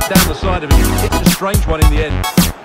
kick down the side of it. It's a strange one in the end.